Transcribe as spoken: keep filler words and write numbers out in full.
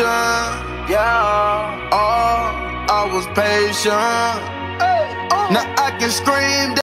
patient, yeah. Oh, I was patient. Hey, oh. Now I can scream.